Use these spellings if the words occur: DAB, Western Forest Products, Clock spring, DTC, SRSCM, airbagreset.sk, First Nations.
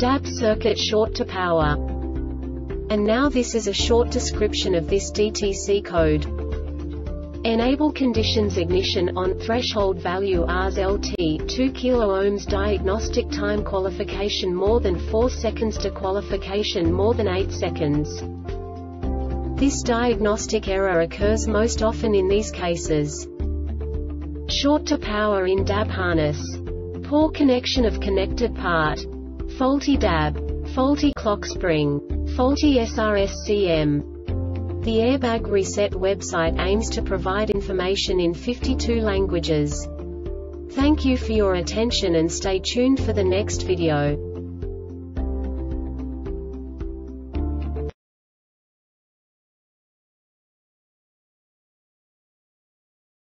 DAB circuit short to power. And now this is a short description of this DTC code. Enable conditions ignition on, threshold value Rs LT, 2 kOhms, diagnostic time qualification more than 4 seconds to qualification more than 8 seconds. This diagnostic error occurs most often in these cases: short to power in DAB harness, poor connection of connected part, faulty DAB, faulty clock spring, faulty SRSCM. The Airbag Reset website aims to provide information in 52 languages. Thank you for your attention and stay tuned for the next video.